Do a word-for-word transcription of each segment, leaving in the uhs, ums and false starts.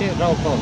cái rau cỏ.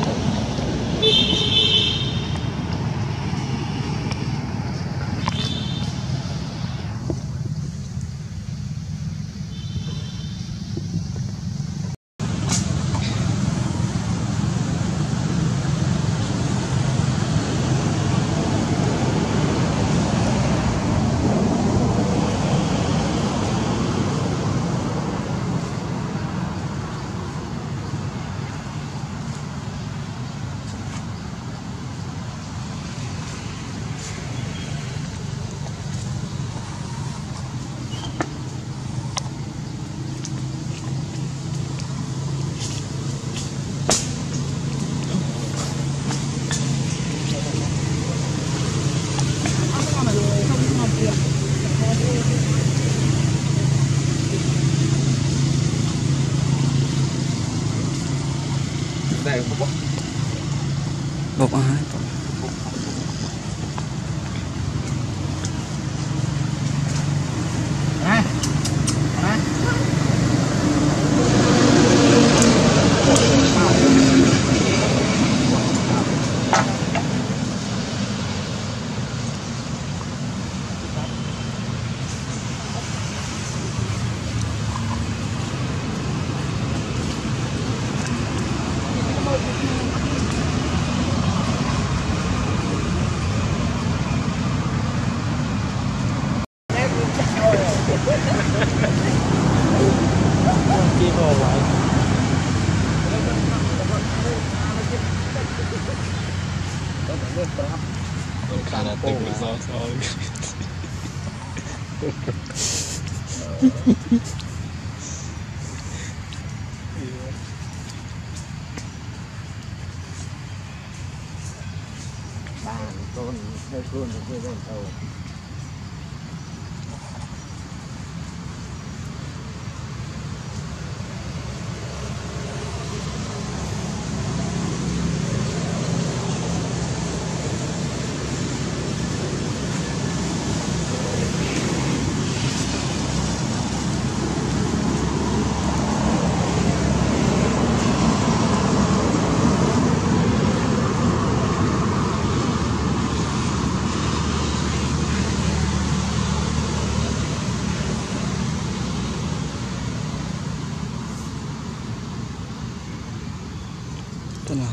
Bọc ai à, à.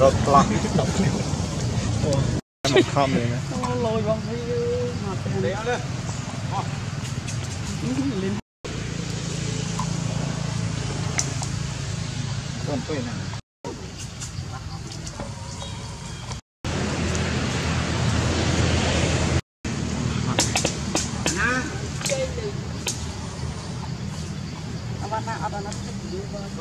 Rốt lắm. Nó không vậy nè. Nó lôi bóng thấy ngọt đéo đó. Còn tôi nè. Nè. Nè.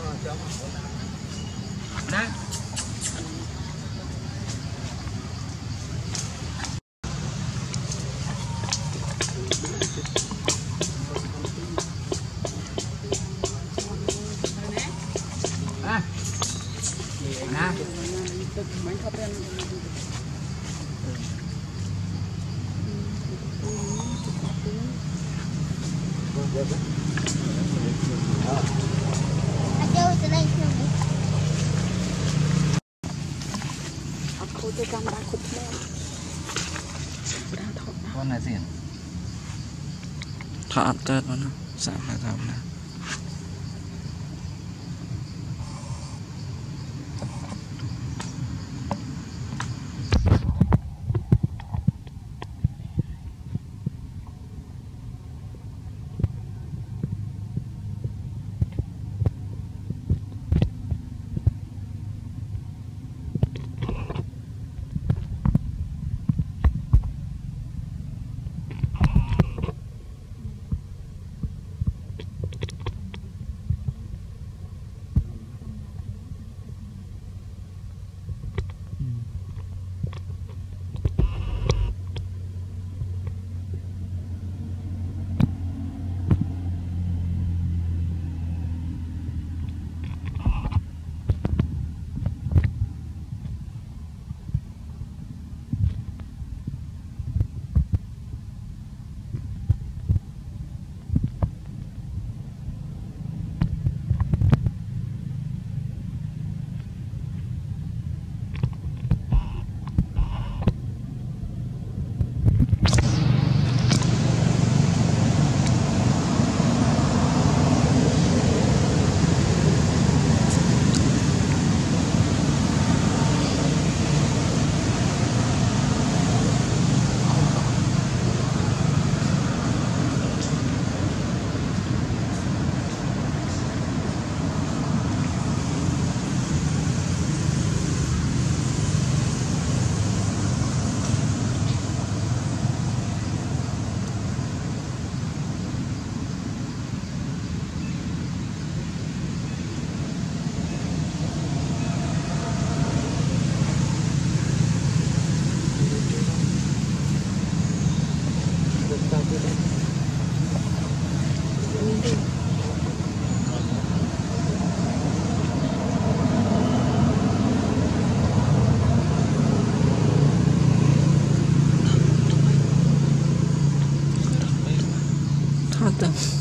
Thọ tết nó sao là sao nè. Thank you.